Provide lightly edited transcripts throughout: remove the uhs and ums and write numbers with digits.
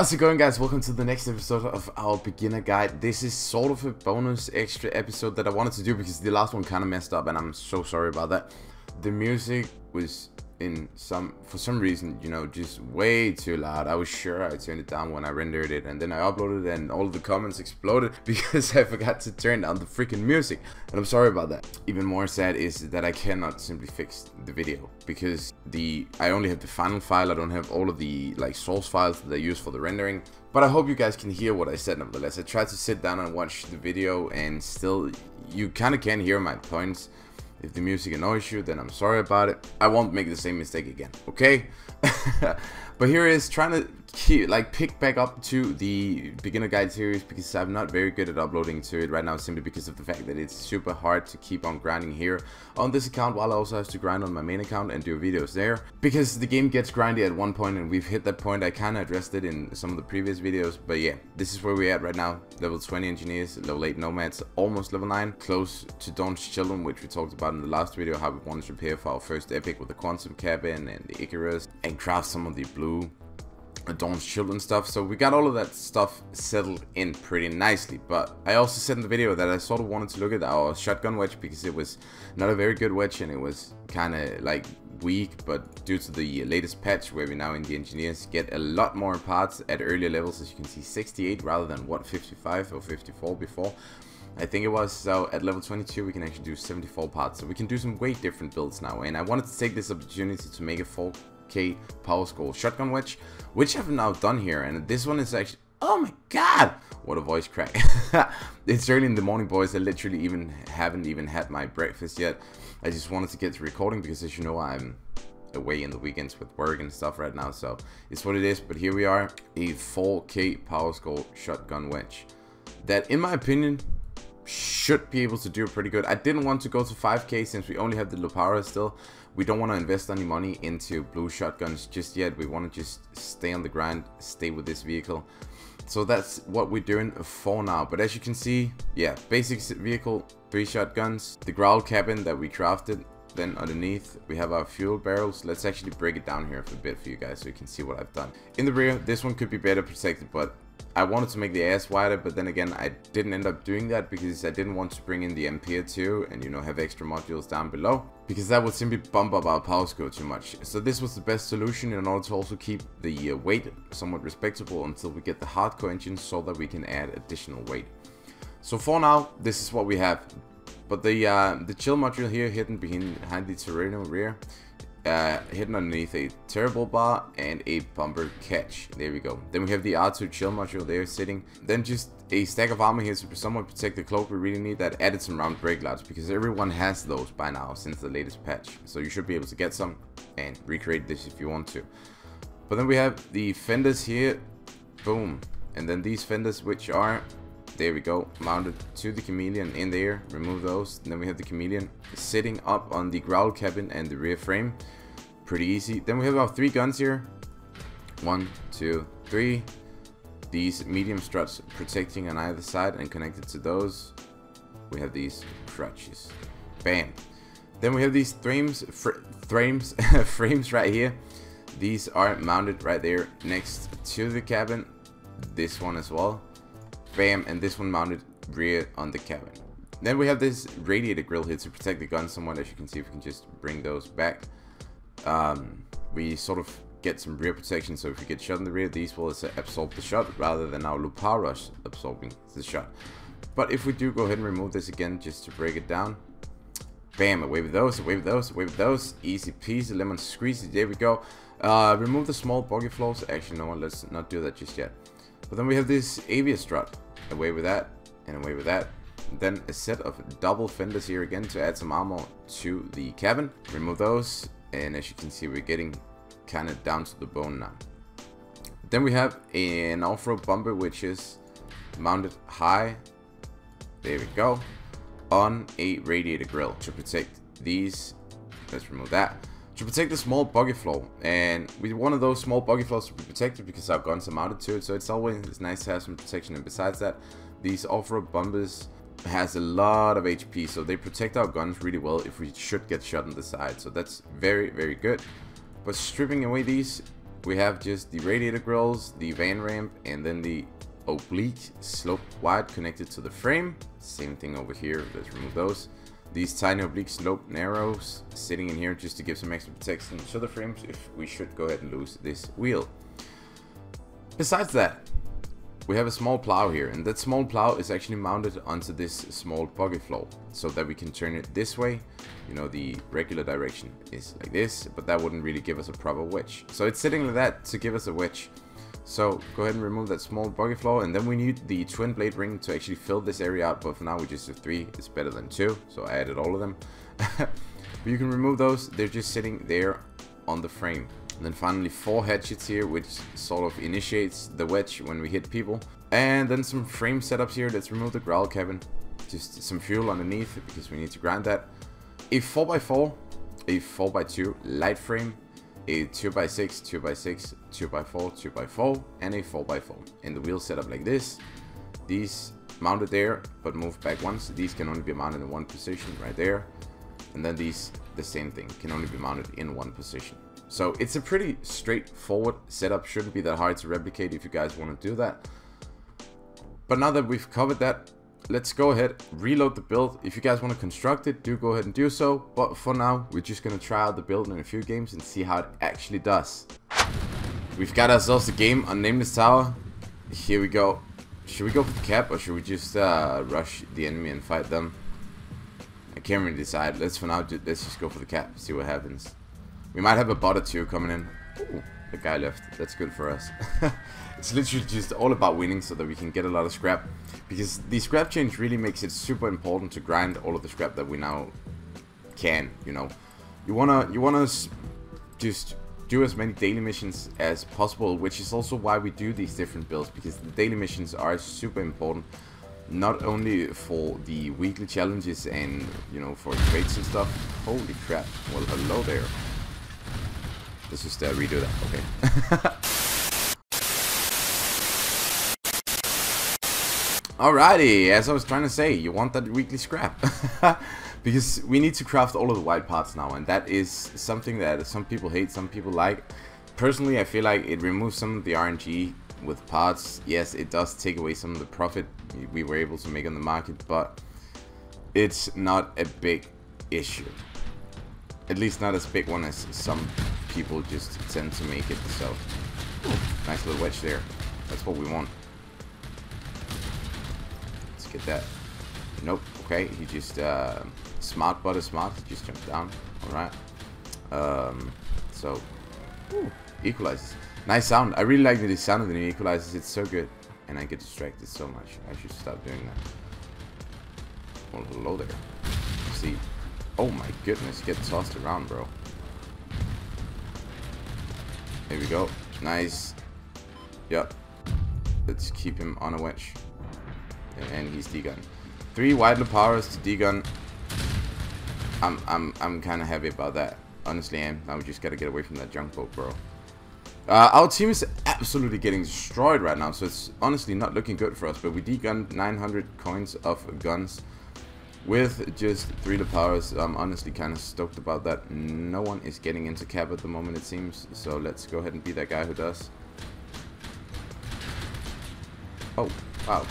How's it going, guys? Welcome to the next episode of our beginner guide. This is sort of a bonus extra episode that I wanted to do because the last one kind of messed up and I'm so sorry about that. The music was for some reason, you know, just way too loud. I was sure I turned it down when I rendered it, and then I uploaded it and all the comments exploded because I forgot to turn down the freaking music, and I'm sorry about that. Even more sad is that I cannot simply fix the video because I only have the final file. I don't have all of the like source files that I use for the rendering, but I hope you guys can hear what I said nevertheless. I tried to sit down and watch the video and still you kind of can hear my points. If the music annoys you, then I'm sorry about it. I won't make the same mistake again, okay? But here is trying to pick back up to the beginner guide series because I'm not very good at uploading to it right now, simply because of the fact that it's super hard to keep on grinding here on this account while I also have to grind on my main account and do videos there, because the game gets grindy at one point and we've hit that point. I kind of addressed it in some of the previous videos, but yeah, this is where we're at right now. Level 20 engineers, level 8 nomads, almost level 9, close to Dawn's Children, which we talked about in the last video, how we want to prepare for our first epic with the Quantum Cabin and the Icarus and craft some of the blue Dawn's Children stuff. So we got all of that stuff settled in pretty nicely, but I also said in the video that I sort of wanted to look at our shotgun wedge because it was not a very good wedge and it was kind of like weak, but due to the latest patch where we now in the engineers get a lot more parts at earlier levels, as you can see 68 rather than what 55 or 54 before I think it was. So at level 22 we can actually do 74 parts, so we can do some way different builds now, and I wanted to take this opportunity to make a 4K power score shotgun wedge, which I've now done here. And this one is actually, oh my god, what a voice crack. It's early in the morning, boys. I literally haven't even had my breakfast yet. I just wanted to get to recording because, as you know, I'm away in the weekends with work and stuff right now, so it's what it is. But here we are, a 4K power score shotgun wedge that, in my opinion, should be able to do pretty good. I didn't want to go to 5K since we only have the Lupara still. We don't want to invest any money into blue shotguns just yet. We want to just stay on the grind, stay with this vehicle. So that's what we're doing for now. But as you can see, yeah, basic vehicle, 3 shotguns, the Growl cabin that we crafted. Then underneath we have our fuel barrels. Let's actually break it down here for a bit for you guys so you can see what I've done. In the rear, this one could be better protected, but I wanted to make the ass wider, but then again I didn't end up doing that because I didn't want to bring in the MPR2 and, you know, have extra modules down below, because that would simply bump up our power score too much. So this was the best solution in order to also keep the weight somewhat respectable until we get the hardcore engine, so that we can add additional weight. So for now, this is what we have. But the chill module here, hidden behind the Terreno rear, hidden underneath a terrible bar and a bumper catch. There we go. Then we have the R2 chill module there sitting. Then just a stack of armor here to somewhat protect the cloak. We really need that. Added some round brake lads because everyone has those by now since the latest patch, so you should be able to get some and recreate this if you want to. But then we have the fenders here, boom, and then these fenders, which are, there we go, mounted to the Chameleon in there. Remove those. And then we have the Chameleon sitting up on the Growl cabin and the rear frame. Pretty easy. Then we have our 3 guns here. 1, 2, 3. These medium struts protecting on either side, and connected to those we have these crutches. Bam. Then we have these frames right here. These are mounted right there next to the cabin. This one as well. Bam, and this one mounted rear on the cabin. Then we have this radiator grill here to protect the gun somewhat. As you can see, if we can just bring those back, we sort of get some rear protection, so if we get shot in the rear, these will absorb the shot rather than our Luparas absorbing the shot. But if we do go ahead and remove this again just to break it down, bam, away with those, away with those, away with those. Easy peasy, lemon squeezy, there we go. Remove the small buggy floors. Actually, no, let's not do that just yet. But then we have this Avius strut, away with that, and away with that. Then a set of double fenders here again to add some armor to the cabin. Remove those, and as you can see, we're getting kind of down to the bone now. Then we have an off-road bumper, which is mounted high, there we go, on a radiator grill to protect these. Let's remove that. To protect the small buggy floor, and we wanted those small buggy floors to be protected because our guns are mounted to it, so it's always nice to have some protection. And besides that, these off-road bumpers has a lot of HP, so they protect our guns really well if we should get shot on the side, so that's very, very good. But stripping away these, We have just the radiator grills, the van ramp, and then the oblique slope wide connected to the frame. Same thing over here, let's remove those. These tiny oblique slope narrows sitting in here just to give some extra protection to the frames if we should go ahead and lose this wheel. Besides that, we have a small plow here, and that small plow is actually mounted onto this small bucket floor so that we can turn it this way. You know, the regular direction is like this, but that wouldn't really give us a proper wedge. So it's sitting like that to give us a wedge. So go ahead and remove that small bucket floor, and then we need the twin blade ring to actually fill this area out, but for now we just have 3, it's better than 2, so I added all of them. But you can remove those, they're just sitting there on the frame. And then finally 4 hatchets here, which sort of initiates the wedge when we hit people. And then some frame setups here. Let's remove the growl cabin, just some fuel underneath because we need to grind that. A 4x4, a 4x2 light frame, a 2x6, 2x6, 2x4, 2x4, and a 4x4. And the wheel setup like this. These mounted there, but moved back once. These can only be mounted in one position right there. And then these, the same thing, can only be mounted in one position. So it's a pretty straightforward setup, shouldn't be that hard to replicate if you guys want to do that. But now that we've covered that, let's go ahead, reload the build. If you guys want to construct it, do go ahead and do so. But for now, we're just going to try out the build in a few games and see how it actually does. We've got ourselves a game on Nameless Tower. Here we go. Should we go for the cap or should we just rush the enemy and fight them? I can't really decide. Let's for now, let's just go for the cap, see what happens. We might have a bot or two coming in. Ooh, the guy left. That's good for us. It's literally just all about winning so that we can get a lot of scrap, because the scrap change really makes it super important to grind all of the scrap that we now can. You know, you wanna just do as many daily missions as possible, which is also why we do these different builds, because the daily missions are super important. Not only for the weekly challenges and, you know, for trades and stuff. Holy crap. Well, hello there. Let's just redo that. Okay. Alrighty. As I was trying to say, you want that weekly scrap. Because we need to craft all of the white parts now. And that is something that some people hate, some people like. Personally, I feel like it removes some of the RNG with parts. Yes, it does take away some of the profit we were able to make on the market, but it's not a big issue, at least not as big one as some people just tend to make it. So nice little wedge there, that's what we want. Let's get that. Nope. Okay, he just smart butter smart, he just jumped down. All right, so equalizes. Nice sound. I really like the sound of the new equalizers. It's so good. And I get distracted so much. I should stop doing that. Oh, hello there. See. Oh my goodness. Get tossed around, bro. There we go. Nice. Yep. Let's keep him on a wedge. And he's D-gun. 3 wide Luparas to D-gun. I'm kind of happy about that. Honestly, I am. Now we just got to get away from that junk boat, bro. Our team is absolutely getting destroyed right now, so it's honestly not looking good for us. But we degunned 900 coins of guns with just 3 Luparas. I'm honestly kind of stoked about that. No one is getting into cap at the moment, it seems. So let's go ahead and be that guy who does. Oh, wow.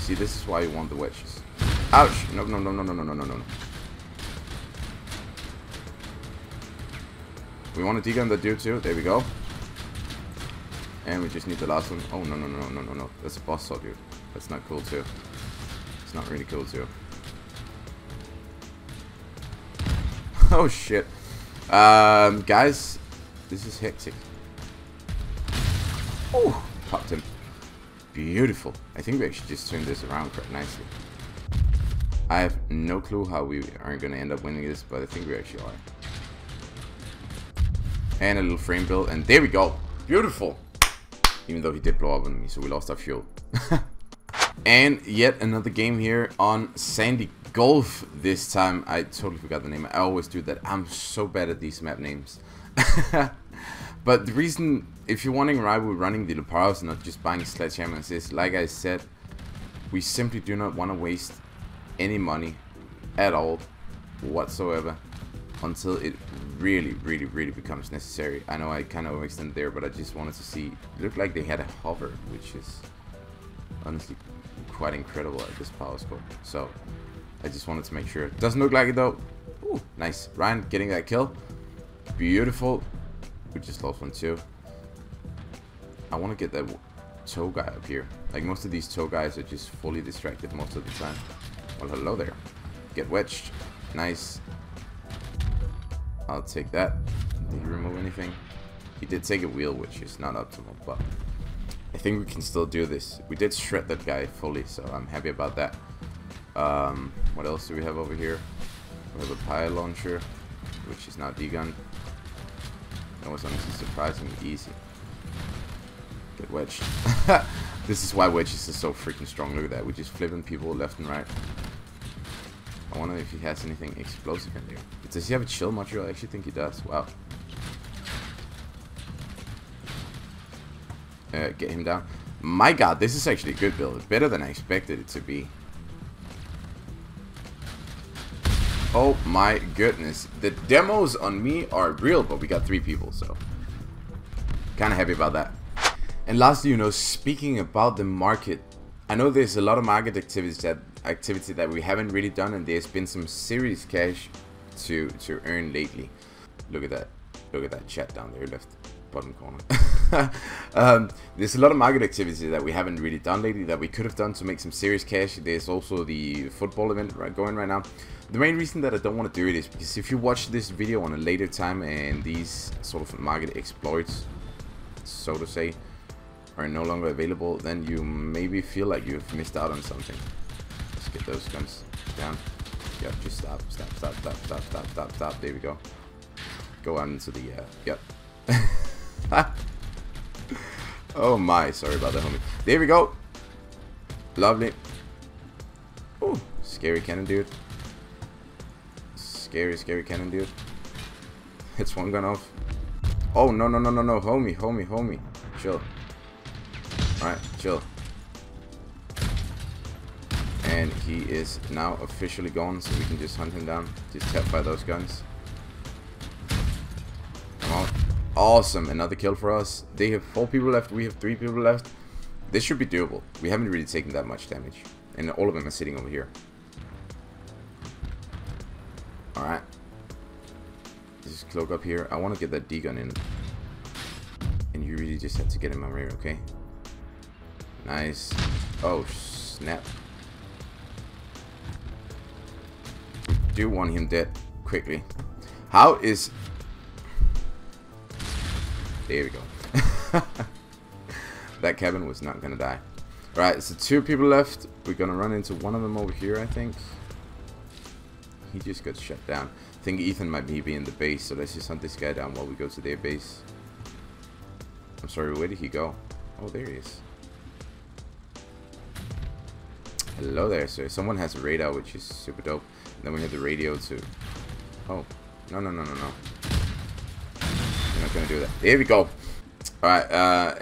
See, this is why you want the wedges. Ouch! No, no, no, no, no, no, no, no, no. We want to degun the dude too. There we go. And we just need the last one. Oh, no, no, no, no, no, no. That's a boss saw, dude. That's not cool, too. It's not really cool, too. Oh, shit. Guys, this is hectic. Oh, popped him. Beautiful. I think we actually just turned this around quite nicely. I have no clue how we aren't going to end up winning this, but I think we actually are. And a little frame build. And there we go. Beautiful. Even though he did blow up on me, so we lost our fuel. And yet another game here on Sandy Golf. This time I totally forgot the name. I always do that. I'm so bad at these map names. But the reason, if you're wondering why we're running the Luparas and not just buying sledgehammers, is like I said, we simply do not want to waste any money at all whatsoever until it really becomes necessary. I know I kind of overextended there, but I just wanted to see. It looked like they had a hover, which is honestly quite incredible at this power scope. So I just wanted to make sure. It doesn't look like it though. Ooh, nice. Ryan getting that kill. Beautiful. We just lost one too. I want to get that toe guy up here. Like, most of these toe guys are just fully distracted most of the time. Well, hello there. Get wedged. Nice. I'll take that. Did he remove anything? He did take a wheel, which is not optimal, but I think we can still do this. We did shred that guy fully, so I'm happy about that. What else do we have over here? We have a pie launcher, which is now D-gun. That was honestly surprisingly easy. Get wedged. This is why wedges are so freaking strong. Look at that. We're just flipping people left and right. I wonder if he has anything explosive in there. Does he have a chill module? I actually think he does. Wow. Get him down. My god, this is actually a good build. It's better than I expected it to be. Oh my goodness. The demos on me are real, but we got 3 people, so kind of happy about that. And lastly, you know, speaking about the market, I know there's a lot of market activity that we haven't really done, and there's been some serious cash to earn lately. Look at that. Look at that chat down there, left bottom corner. There's a lot of market activity that we haven't really done lately that we could have done to make some serious cash. There's also the football event going right now. The main reason that I don't want to do it is because if you watch this video on a later time and these sort of market exploits, so to say, are no longer available, then you maybe feel like you've missed out on something. Let's get those guns down. Yep, just stop. There we go. Go on into the yep. Oh my, sorry about that, homie. There we go. Lovely. Ooh, scary cannon, dude. Scary cannon, dude. It's one gun off. Oh no, homie. Chill. Alright, chill. And he is now officially gone, so we can just hunt him down. Just tap by those guns. Come on. Awesome, another kill for us. They have 4 people left, we have 3 people left. This should be doable. We haven't really taken that much damage. And all of them are sitting over here. Alright. Just cloak up here. I want to get that D-gun in. And you really just have to get in my rear, okay? Nice. Oh, snap. Do want him dead quickly. How is... There we go. That cabin was not gonna die. Right, so 2 people left. We're gonna run into one of them over here, I think. He just got shut down. I think Ethan might be in the base, so let's just hunt this guy down while we go to their base. I'm sorry, where did he go? Oh, there he is. Hello there, sir. Someone has a radar, which is super dope. And then we have the radio too. Oh, no. We're not gonna do that. There we go. Alright,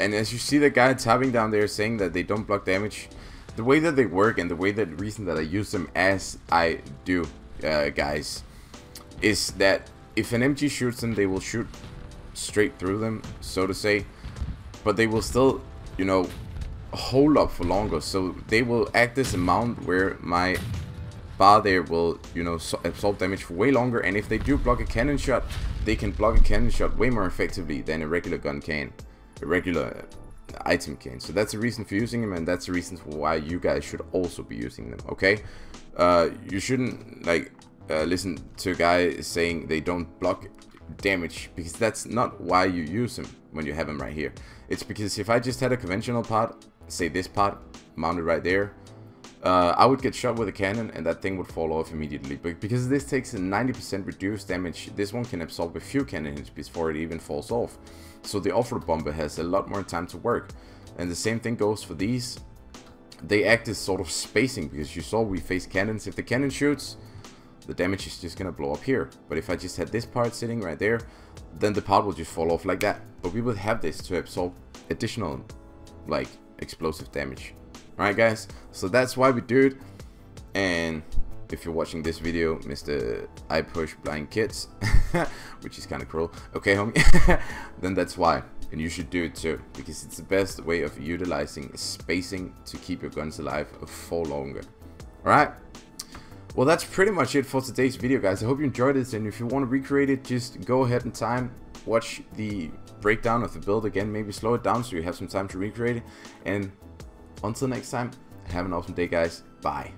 and as you see the guy tapping down there saying that they don't block damage, the way that they work and the way that reason that I use them as I do, guys, is that if an MG shoots them, they will shoot straight through them, so to say, but they will still, you know, hold up for longer, so they will act as a mount where my bar there will, you know, absorb damage for way longer. And if they do block a cannon shot, they can block a cannon shot way more effectively than a regular gun can, a regular item can. So that's the reason for using them, and that's the reason for why you guys should also be using them. Okay, you shouldn't like listen to a guy saying they don't block damage, because that's not why you use them when you have them right here. It's because if I just had a conventional part, say this part mounted right there, I would get shot with a cannon and that thing would fall off immediately. But because this takes a 90% reduced damage, this one can absorb a few cannon hits before it even falls off, so the off-road bomber has a lot more time to work. And the same thing goes for these. They act as sort of spacing, because you saw we face cannons. If the cannon shoots, the damage is just gonna blow up here. But if I just had this part sitting right there, then the part will just fall off like that, but we would have this to absorb additional like explosive damage. All right guys, so that's why we do it. And if you're watching this video, Mr. I push blind kids, which is kind of cruel, okay homie, then that's why. And you should do it too, because it's the best way of utilizing spacing to keep your guns alive for longer. Alright? Well, that's pretty much it for today's video, guys. I hope you enjoyed it, and if you want to recreate it, just go ahead in time, watch the breakdown of the build again, maybe slow it down so you have some time to recreate it. And until next time, have an awesome day, guys. Bye.